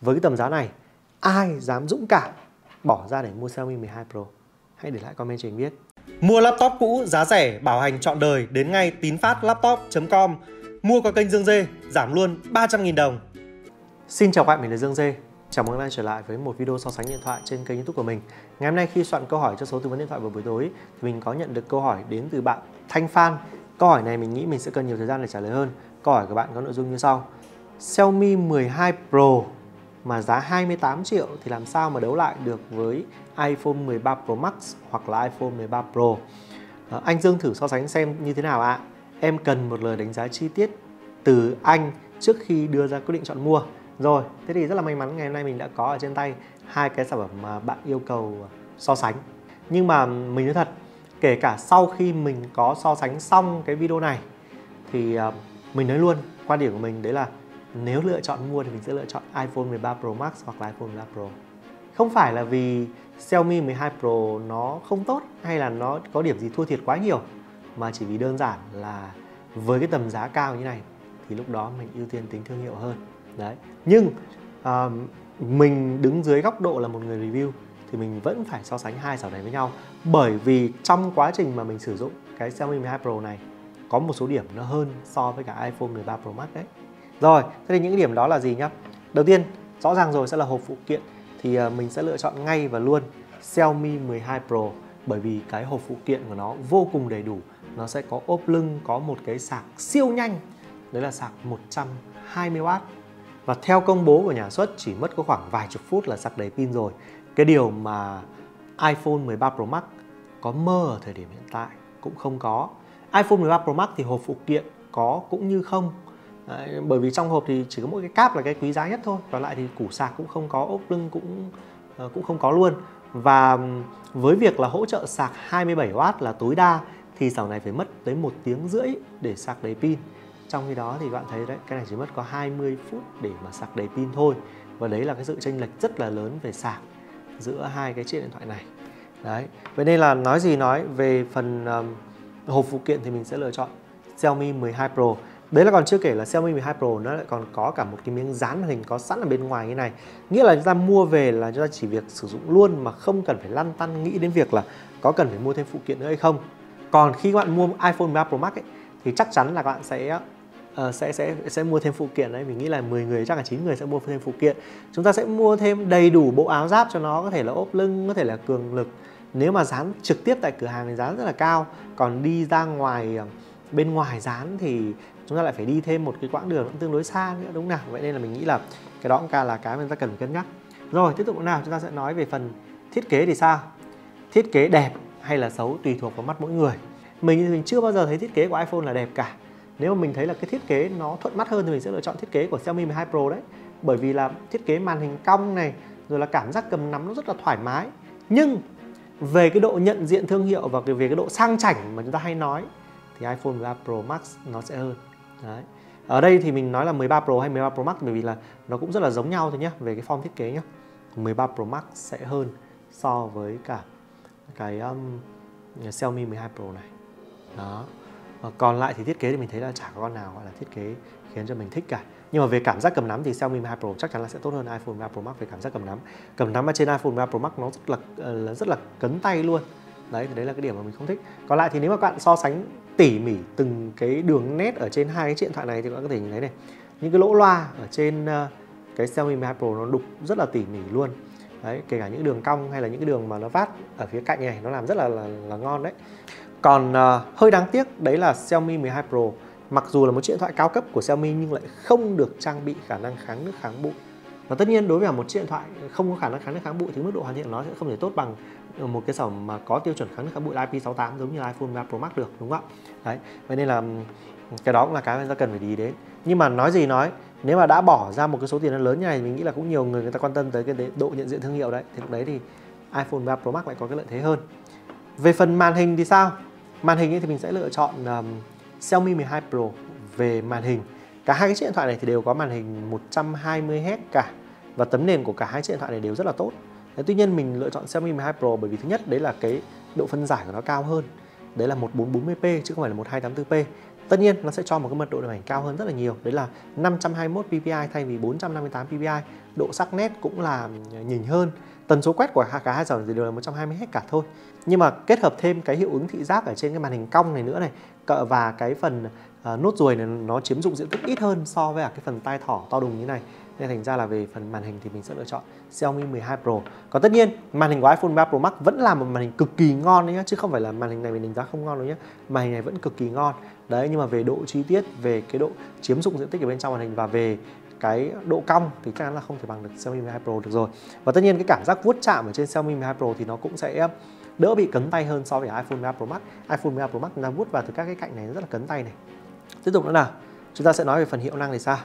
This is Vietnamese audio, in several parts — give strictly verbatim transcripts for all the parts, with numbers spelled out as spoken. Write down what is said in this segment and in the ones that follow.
Với cái tầm giá này, ai dám dũng cảm bỏ ra để mua Xiaomi mười hai Pro? Hãy để lại comment cho mình biết. Mua laptop cũ giá rẻ, bảo hành trọn đời đến ngay tin fast laptop chấm com. Mua qua kênh Dương Dê, giảm luôn ba trăm nghìn đồng. Xin chào các bạn, mình là Dương Dê. Chào mừng các bạn trở lại với một video so sánh điện thoại trên kênh YouTube của mình. Ngày hôm nay khi soạn câu hỏi cho số tư vấn điện thoại vào buổi tối, mình có nhận được câu hỏi đến từ bạn Thanh Phan. Câu hỏi này mình nghĩ mình sẽ cần nhiều thời gian để trả lời hơn. Câu hỏi của bạn có nội dung như sau: Xiaomi mười hai Pro mà giá hai mươi tám triệu thì làm sao mà đấu lại được với iPhone mười ba Pro Max hoặc là iPhone mười ba Pro? à, Anh Dương thử so sánh xem như thế nào ạ. à. Em cần một lời đánh giá chi tiết từ anh trước khi đưa ra quyết định chọn mua. Rồi, thế thì rất là may mắn ngày hôm nay mình đã có ở trên tay hai cái sản phẩm mà bạn yêu cầu so sánh. Nhưng mà mình nói thật, kể cả sau khi mình có so sánh xong cái video này thì mình nói luôn, quan điểm của mình đấy là nếu lựa chọn mua thì mình sẽ lựa chọn iPhone mười ba Pro Max hoặc là iPhone mười ba Pro. Không phải là vì Xiaomi mười hai Pro nó không tốt hay là nó có điểm gì thua thiệt quá nhiều, mà chỉ vì đơn giản là với cái tầm giá cao như này thì lúc đó mình ưu tiên tính thương hiệu hơn. Đấy. Nhưng à, mình đứng dưới góc độ là một người review thì mình vẫn phải so sánh hai sản phẩm này với nhau, bởi vì trong quá trình mà mình sử dụng cái Xiaomi mười hai Pro này có một số điểm nó hơn so với cả iPhone mười ba Pro Max đấy. Rồi, thế thì những điểm đó là gì nhá? Đầu tiên, rõ ràng rồi, sẽ là hộp phụ kiện thì à, mình sẽ lựa chọn ngay và luôn Xiaomi mười hai Pro, bởi vì cái hộp phụ kiện của nó vô cùng đầy đủ. Nó sẽ có ốp lưng, có một cái sạc siêu nhanh, đấy là sạc một trăm hai mươi oát. Và theo công bố của nhà xuất chỉ mất có khoảng vài chục phút là sạc đầy pin rồi. Cái điều mà iPhone mười ba Pro Max có mơ ở thời điểm hiện tại cũng không có. iPhone mười ba Pro Max thì hộp phụ kiện có cũng như không. Đấy, bởi vì trong hộp thì chỉ có mỗi cái cáp là cái quý giá nhất thôi. Còn lại thì củ sạc cũng không có, ốp lưng cũng cũng không có luôn. Và với việc là hỗ trợ sạc hai mươi bảy oát là tối đa thì sản phẩm này phải mất tới một tiếng rưỡi để sạc đầy pin. Trong khi đó thì bạn thấy đấy, cái này chỉ mất có hai mươi phút để mà sạc đầy pin thôi. Và đấy là cái sự chênh lệch rất là lớn về sạc giữa hai cái chiếc điện thoại này. Đấy, vậy nên là nói gì nói về phần um, hộp phụ kiện thì mình sẽ lựa chọn Xiaomi mười hai Pro. Đấy là còn chưa kể là Xiaomi mười hai Pro nó lại còn có cả một cái miếng dán màn hình có sẵn ở bên ngoài như này. Nghĩa là chúng ta mua về là chúng ta chỉ việc sử dụng luôn mà không cần phải lăn tăn nghĩ đến việc là có cần phải mua thêm phụ kiện nữa hay không. Còn khi các bạn mua iPhone mười ba Pro Max ấy, thì chắc chắn là các bạn sẽ Uh, sẽ sẽ sẽ mua thêm phụ kiện đấy. Mình nghĩ là mười người chắc là chín người sẽ mua thêm phụ kiện. Chúng ta sẽ mua thêm đầy đủ bộ áo giáp cho nó, có thể là ốp lưng, có thể là cường lực. Nếu mà dán trực tiếp tại cửa hàng thì giá rất là cao, còn đi ra ngoài bên ngoài dán thì chúng ta lại phải đi thêm một cái quãng đường cũng tương đối xa nữa, đúng nào. Vậy nên là mình nghĩ là cái đó cũng là cái mà chúng ta cần phải cân nhắc. Rồi, tiếp tục nào, chúng ta sẽ nói về phần thiết kế thì sao? Thiết kế đẹp hay là xấu tùy thuộc vào mắt mỗi người. Mình mình chưa bao giờ thấy thiết kế của iPhone là đẹp cả. Nếu mà mình thấy là cái thiết kế nó thuận mắt hơn thì mình sẽ lựa chọn thiết kế của Xiaomi mười hai Pro đấy. Bởi vì là thiết kế màn hình cong này, rồi là cảm giác cầm nắm nó rất là thoải mái. Nhưng về cái độ nhận diện thương hiệu và về cái độ sang chảnh mà chúng ta hay nói thì iPhone mười ba Pro Max nó sẽ hơn đấy. Ở đây thì mình nói là mười ba Pro hay mười ba Pro Max bởi vì là nó cũng rất là giống nhau thôi nhé, về cái form thiết kế nhé. mười ba Pro Max sẽ hơn so với cả cái um, Xiaomi mười hai Pro này. Đó, còn lại thì thiết kế thì mình thấy là chả có con nào gọi là thiết kế khiến cho mình thích cả. Nhưng mà về cảm giác cầm nắm thì Xiaomi mười hai Pro chắc chắn là sẽ tốt hơn iPhone mười ba Pro Max về cảm giác cầm nắm. Cầm nắm ở trên iPhone mười ba Pro Max nó rất là rất là cấn tay luôn. Đấy thì đấy là cái điểm mà mình không thích. Còn lại thì nếu mà các bạn so sánh tỉ mỉ từng cái đường nét ở trên hai cái chiếc điện thoại này thì các bạn có thể nhìn thấy này. Những cái lỗ loa ở trên cái Xiaomi mười hai Pro nó đục rất là tỉ mỉ luôn. Đấy, kể cả những đường cong hay là những cái đường mà nó vát ở phía cạnh này nó làm rất là là, là ngon đấy. Còn uh, hơi đáng tiếc đấy là Xiaomi mười hai Pro mặc dù là một chiếc điện thoại cao cấp của Xiaomi nhưng lại không được trang bị khả năng kháng nước kháng bụi. Và tất nhiên đối với một chiếc điện thoại không có khả năng kháng nước kháng bụi thì mức độ hoàn thiện của nó sẽ không thể tốt bằng một cái sản phẩm mà có tiêu chuẩn kháng nước kháng bụi là i pê sáu tám giống như là iPhone mười ba Pro Max được, đúng không ạ? Đấy, vậy nên là cái đó cũng là cái mà ta cần phải đi đến. Nhưng mà nói gì nói, nếu mà đã bỏ ra một cái số tiền lớn như này mình nghĩ là cũng nhiều người người ta quan tâm tới cái độ nhận diện thương hiệu đấy. Thì lúc đấy thì iPhone mười ba Pro Max lại có cái lợi thế hơn. Về phần màn hình thì sao? Màn hình ấy thì mình sẽ lựa chọn um, Xiaomi mười hai Pro về màn hình. Cả hai cái chiếc điện thoại này thì đều có màn hình một trăm hai mươi héc cả. Và tấm nền của cả hai chiếc điện thoại này đều rất là tốt. Đấy, tuy nhiên mình lựa chọn Xiaomi mười hai Pro bởi vì thứ nhất đấy là cái độ phân giải của nó cao hơn. Đấy là một nghìn bốn trăm bốn mươi p chứ không phải là một nghìn hai trăm tám mươi tư p. Tất nhiên nó sẽ cho một cái mật độ điều hành cao hơn rất là nhiều, đấy là năm trăm hai mươi mốt ppi thay vì bốn trăm năm mươi tám ppi, độ sắc nét cũng là nhìn hơn, tần số quét của cả hai dòng đều là một trăm hai mươi héc cả thôi. Nhưng mà kết hợp thêm cái hiệu ứng thị giác ở trên cái màn hình cong này nữa này, và cái phần uh, nốt ruồi này nó chiếm dụng diện tích ít hơn so với cái phần tai thỏ to đùng như này, nên thành ra là về phần màn hình thì mình sẽ lựa chọn Xiaomi mười hai Pro. Còn tất nhiên màn hình của iPhone mười ba Pro Max vẫn là một màn hình cực kỳ ngon đấy nhá, chứ không phải là màn hình này mình đánh giá không ngon đâu nhá. Màn hình này vẫn cực kỳ ngon đấy, nhưng mà về độ chi tiết, về cái độ chiếm dụng diện tích ở bên trong màn hình và về cái độ cong thì chắc chắn là không thể bằng được Xiaomi mười hai Pro được rồi. Và tất nhiên cái cảm giác vuốt chạm ở trên Xiaomi mười hai Pro thì nó cũng sẽ đỡ bị cấn tay hơn so với iPhone mười hai Pro Max. iPhone mười hai Pro Max chúng ta vuốt vào từ các cái cạnh này rất là cấn tay này. Tiếp tục nữa nào, chúng ta sẽ nói về phần hiệu năng thì sao.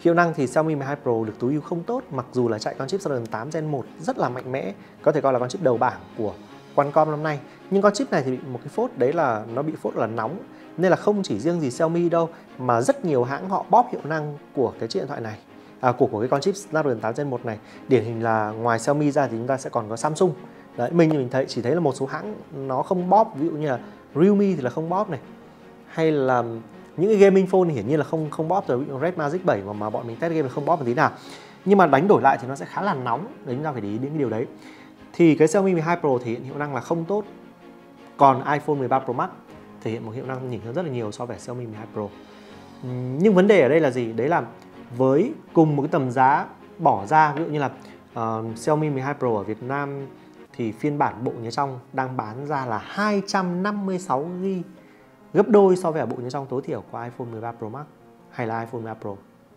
Hiệu năng thì Xiaomi mười hai Pro được tối ưu không tốt, mặc dù là chạy con chip Snapdragon tám gen một rất là mạnh mẽ, có thể coi là con chip đầu bảng của Qualcomm năm nay. Nhưng con chip này thì bị một cái phốt, đấy là nó bị phốt là nóng, nên là không chỉ riêng gì Xiaomi đâu mà rất nhiều hãng họ bóp hiệu năng của cái chiếc điện thoại này, à, của của cái con chip Snapdragon tám gen một này. Điển hình là ngoài Xiaomi ra thì chúng ta sẽ còn có Samsung. Đấy, mình mình thấy chỉ thấy là một số hãng nó không bóp, ví dụ như là Realme thì là không bóp này, hay là những cái gaming phone thì hiển nhiên là không không bóp rồi, Red Magic bảy mà, mà bọn mình test game là không bóp một tí nào. Nhưng mà đánh đổi lại thì nó sẽ khá là nóng, đấy chúng ta phải để ý đến cái điều đấy. Thì cái Xiaomi mười hai Pro thể hiện hiệu năng là không tốt, còn iPhone mười ba Pro Max thể hiện một hiệu năng nhỉnh hơn rất là nhiều so với Xiaomi mười hai Pro. Nhưng vấn đề ở đây là gì? Đấy là với cùng một cái tầm giá bỏ ra, ví dụ như là uh, Xiaomi mười hai Pro ở Việt Nam thì phiên bản bộ nhớ trong đang bán ra là hai trăm năm mươi sáu gi-ga-bai, gấp đôi so với ở bộ nhớ trong tối thiểu của iPhone mười ba Pro Max hay là iPhone mười ba Pro.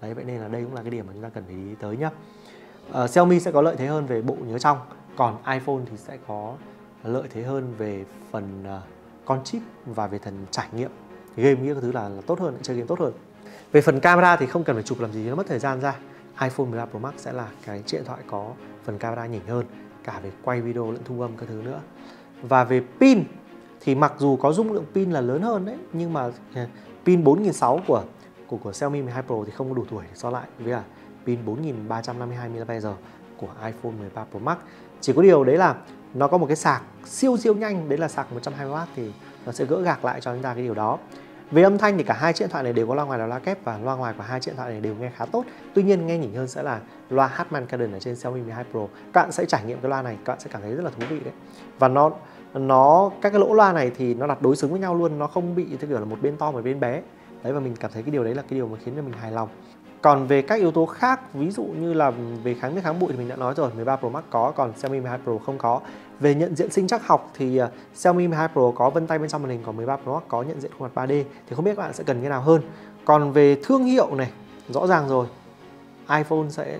Đấy, vậy nên là đây cũng là cái điểm mà chúng ta cần phải ý tới nhá. Uh, Xiaomi sẽ có lợi thế hơn về bộ nhớ trong, còn iPhone thì sẽ có lợi thế hơn về phần uh, con chip và về phần trải nghiệm game, nghĩa các thứ là, là tốt hơn, chơi game tốt hơn. Về phần camera thì không cần phải chụp làm gì, nó mất thời gian ra. iPhone mười ba Pro Max sẽ là cái điện thoại có phần camera nhỉnh hơn, cả về quay video lẫn thu âm các thứ nữa. Và về pin thì mặc dù có dung lượng pin là lớn hơn đấy, nhưng mà pin bốn nghìn sáu trăm của của của Xiaomi mười hai Pro thì không đủ tuổi so lại với à, pin bốn nghìn ba trăm năm mươi hai mi-li-am-pe-giờ của iPhone mười ba Pro Max. Chỉ có điều đấy là nó có một cái sạc siêu siêu nhanh, đấy là sạc một trăm hai mươi oát, thì nó sẽ gỡ gạc lại cho chúng ta cái điều đó. Về âm thanh thì cả hai chiếc điện thoại này đều có loa ngoài là loa kép, và loa ngoài của hai chiếc điện thoại này đều nghe khá tốt. Tuy nhiên nghe nhỉnh hơn sẽ là loa Harman Kardon ở trên Xiaomi mười hai Pro. Các bạn sẽ trải nghiệm cái loa này, các bạn sẽ cảm thấy rất là thú vị đấy. Và nó nó các cái lỗ loa này thì nó đặt đối xứng với nhau luôn, nó không bị theo kiểu là một bên to một bên bé. Đấy, và mình cảm thấy cái điều đấy là cái điều mà khiến cho mình hài lòng. Còn về các yếu tố khác, ví dụ như là về kháng nước kháng bụi thì mình đã nói rồi, mười ba Pro Max có, còn Xiaomi mười hai Pro không có. Về nhận diện sinh trắc học thì uh, Xiaomi mười hai Pro có vân tay bên trong màn hình, còn mười ba Pro Max có nhận diện khuôn mặt ba D, thì không biết các bạn sẽ cần cái nào hơn. Còn về thương hiệu này, rõ ràng rồi, iPhone sẽ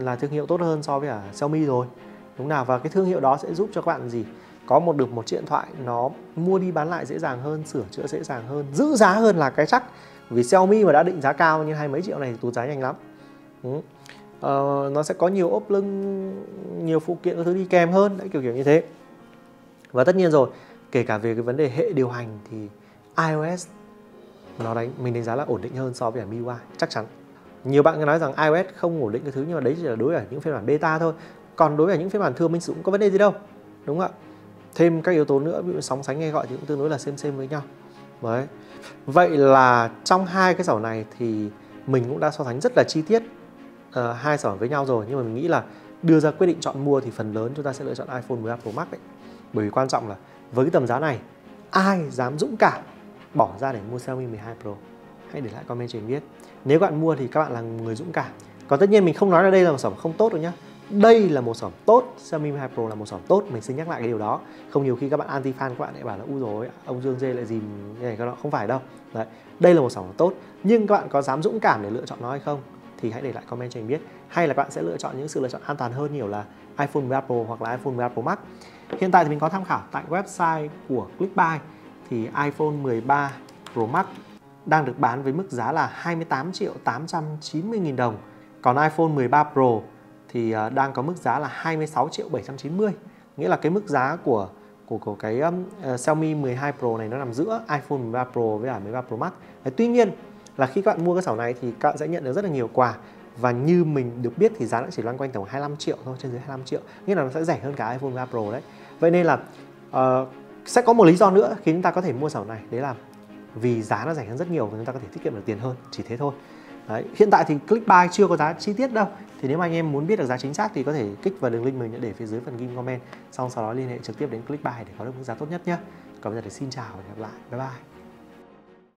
là thương hiệu tốt hơn so với cả Xiaomi rồi, đúng nào. Và cái thương hiệu đó sẽ giúp cho các bạn gì? Có một được một chiếc điện thoại nó mua đi bán lại dễ dàng hơn, sửa chữa dễ dàng hơn, giữ giá hơn là cái chắc. Vì Xiaomi mà đã định giá cao nhưng hai mấy triệu này thì tụt giá nhanh lắm. ừ. ờ, Nó sẽ có nhiều ốp lưng, nhiều phụ kiện các thứ đi kèm hơn, đấy, kiểu kiểu như thế. Và tất nhiên rồi, kể cả về cái vấn đề hệ điều hành thì iOS nó đánh, mình đánh giá là ổn định hơn so với em i u i, chắc chắn. Nhiều bạn nói rằng iOS không ổn định cái thứ, nhưng mà đấy chỉ là đối với những phiên bản beta thôi. Còn đối với những phiên bản thường mình sử dụng có vấn đề gì đâu, đúng không ạ? Thêm các yếu tố nữa, ví dụ sóng sánh nghe gọi thì cũng tương đối là xem xem với nhau. Đấy. Vậy là trong hai cái dòng này thì mình cũng đã so sánh rất là chi tiết uh, hai dòng với nhau rồi. Nhưng mà mình nghĩ là đưa ra quyết định chọn mua thì phần lớn chúng ta sẽ lựa chọn iPhone mười ba Pro Max đấy. Bởi vì quan trọng là với cái tầm giá này, ai dám dũng cảm bỏ ra để mua Xiaomi mười hai Pro? Hãy để lại comment cho mình biết. Nếu các bạn mua thì các bạn là người dũng cảm. Còn tất nhiên mình không nói là đây là một sản phẩm không tốt đâu nhá. Đây là một sản phẩm tốt, Xiaomi mười hai Pro là một sản phẩm tốt, mình xin nhắc lại cái điều đó. Không nhiều khi các bạn anti-fan các bạn lại bảo là u rồi, ông Dương Dê lại dìm như này các bạn, không phải đâu. Đấy, đây là một sản phẩm tốt, nhưng các bạn có dám dũng cảm để lựa chọn nó hay không thì hãy để lại comment cho mình biết. Hay là các bạn sẽ lựa chọn những sự lựa chọn an toàn hơn nhiều là iPhone mười ba Pro hoặc là iPhone mười ba Pro Max. Hiện tại thì mình có tham khảo tại website của Clickbuy thì iPhone mười ba Pro Max đang được bán với mức giá là hai mươi tám triệu tám trăm chín mươi nghìn đồng. Còn iPhone mười ba Pro thì đang có mức giá là hai mươi sáu triệu bảy trăm chín mươi. Nghĩa là cái mức giá của của, của cái um, uh, Xiaomi mười hai Pro này nó nằm giữa iPhone mười ba Pro với cả mười ba Pro Max. Đấy, tuy nhiên là khi các bạn mua cái sản phẩm này thì các bạn sẽ nhận được rất là nhiều quà, và như mình được biết thì giá nó chỉ loanh quanh tổng hai mươi lăm triệu thôi, trên dưới hai mươi lăm triệu. Nghĩa là nó sẽ rẻ hơn cả iPhone mười ba Pro đấy. Vậy nên là uh, sẽ có một lý do nữa khiến chúng ta có thể mua sản phẩm này, đấy là vì giá nó rẻ hơn rất nhiều và chúng ta có thể tiết kiệm được tiền hơn, chỉ thế thôi. Đấy, hiện tại thì Clickbuy chưa có giá chi tiết đâu. Thì nếu mà anh em muốn biết được giá chính xác thì có thể kích vào đường link mình đã để phía dưới phần ghim comment, xong sau đó liên hệ trực tiếp đến Clickbuy để có được mức giá tốt nhất nhé. Còn bây giờ thì xin chào và hẹn gặp lại. Bye bye.